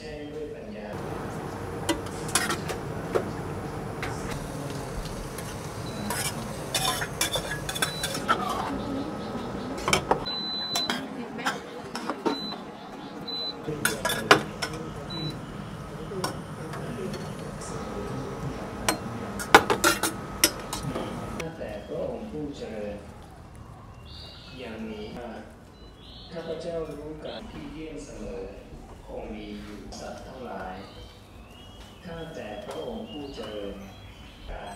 ใช่ด้วยปัญญาแต่พระองค์ผู้เจริญยังมีข้าพเจ้ารู้การที่เยี่ยมเสมอคงมีอยู่สัตว์ทั้งหลายข้าแต่พระองค์ผู้เจริญการ